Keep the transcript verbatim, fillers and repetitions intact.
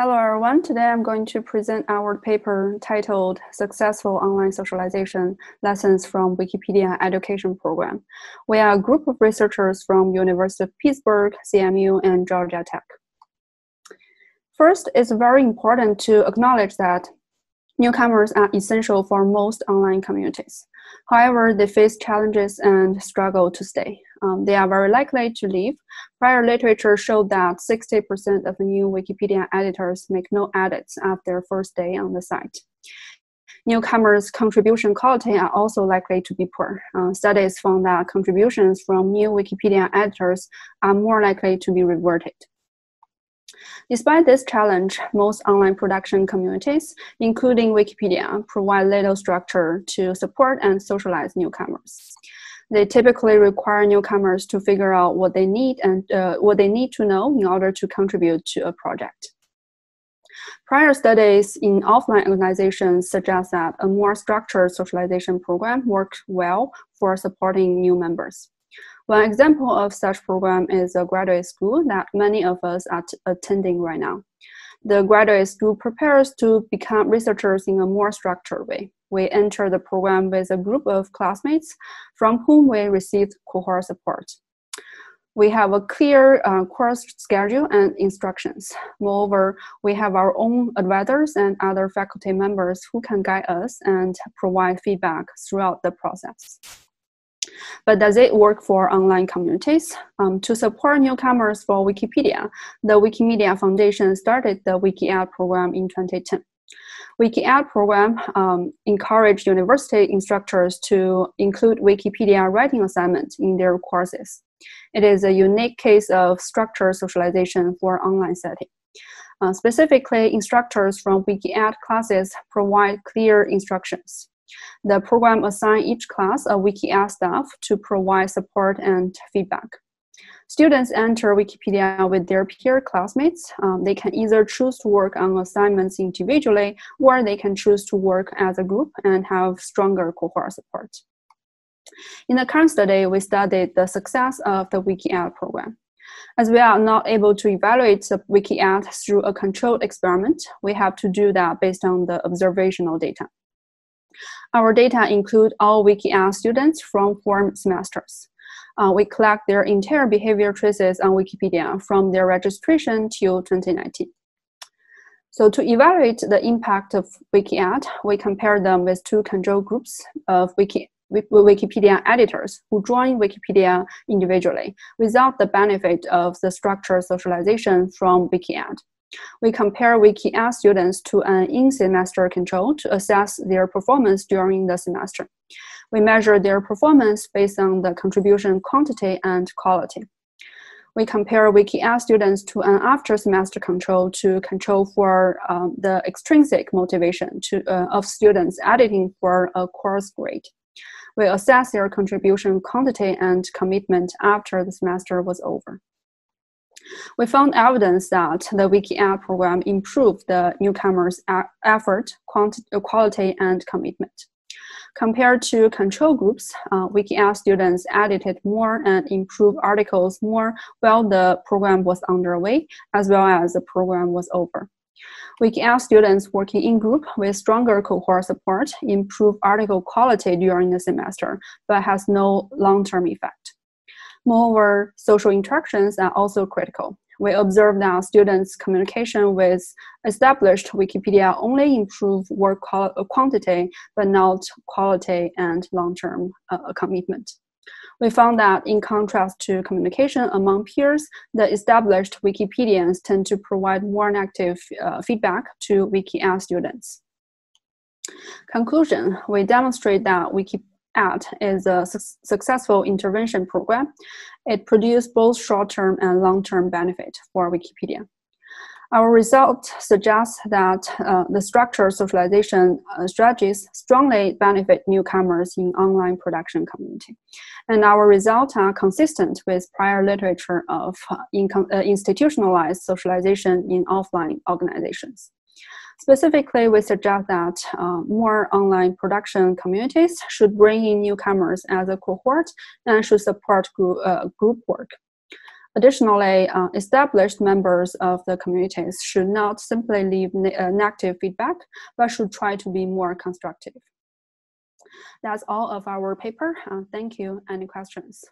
Hello everyone, today I'm going to present our paper titled Successful Online Socialization Lessons from Wikipedia Education Program. We are a group of researchers from University of Pittsburgh, C M U, and Georgia Tech. First, it's very important to acknowledge that newcomers are essential for most online communities. However, they face challenges and struggle to stay. Um, they are very likely to leave. Prior literature showed that sixty percent of new Wikipedia editors make no edits after their first day on the site. Newcomers' contribution quality are also likely to be poor. Uh, studies found that contributions from new Wikipedia editors are more likely to be reverted. Despite this challenge, most online production communities, including Wikipedia, provide little structure to support and socialize newcomers. They typically require newcomers to figure out what they need and uh, what they need to know in order to contribute to a project. Prior studies in offline organizations suggest that a more structured socialization program works well for supporting new members. One example of such program is a graduate school that many of us are attending right now. The graduate school prepares to become researchers in a more structured way. We enter the program with a group of classmates from whom we receive cohort support. We have a clear uh, course schedule and instructions. Moreover, we have our own advisors and other faculty members who can guide us and provide feedback throughout the process. But does it work for online communities? Um, to support newcomers for Wikipedia, the Wikimedia Foundation started the WikiEd program in twenty ten. WikiEd program um, encouraged university instructors to include Wikipedia writing assignment in their courses. It is a unique case of structured socialization for online setting. Uh, specifically, instructors from WikiEd classes provide clear instructions. The program assigns each class a WikiEd staff to provide support and feedback. Students enter Wikipedia with their peer classmates. Um, they can either choose to work on assignments individually, or they can choose to work as a group and have stronger cohort support. In the current study, we studied the success of the WikiEd program. As we are not able to evaluate the WikiEd through a controlled experiment, we have to do that based on the observational data. Our data include all WikiEd students from four semesters. Uh, we collect their entire behavior traces on Wikipedia from their registration till twenty nineteen. So to evaluate the impact of WikiEd, we compare them with two control groups of Wiki, Wikipedia editors who join Wikipedia individually without the benefit of the structured socialization from WikiEd. We compare WikiEd students to an in-semester control to assess their performance during the semester. We measure their performance based on the contribution quantity and quality. We compare WikiEd students to an after-semester control to control for um, the extrinsic motivation to, uh, of students editing for a course grade. We assess their contribution quantity and commitment after the semester was over. We found evidence that the WikiEd program improved the newcomers' effort, quality, and commitment. Compared to control groups, uh, WikiEd students edited more and improved articles more while the program was underway, as well as the program was over. WikiEd students working in group with stronger cohort support improved article quality during the semester, but has no long-term effect. Moreover, social interactions are also critical. We observed that students' communication with established Wikipedia only improve work quantity, but not quality and long-term uh, commitment. We found that in contrast to communication among peers, the established Wikipedians tend to provide more negative uh, feedback to WikiEd students. Conclusion, we demonstrate that Wikipedia Ad is a su successful intervention program. It produced both short-term and long-term benefit for Wikipedia. Our result suggests that uh, the structured socialization uh, strategies strongly benefit newcomers in online production community. And our results are consistent with prior literature of uh, in uh, institutionalized socialization in offline organizations. Specifically, we suggest that uh, more online production communities should bring in newcomers as a cohort and should support group, uh, group work. Additionally, uh, established members of the communities should not simply leave ne uh, negative feedback, but should try to be more constructive. That's all of our paper. Uh, thank you. Any questions?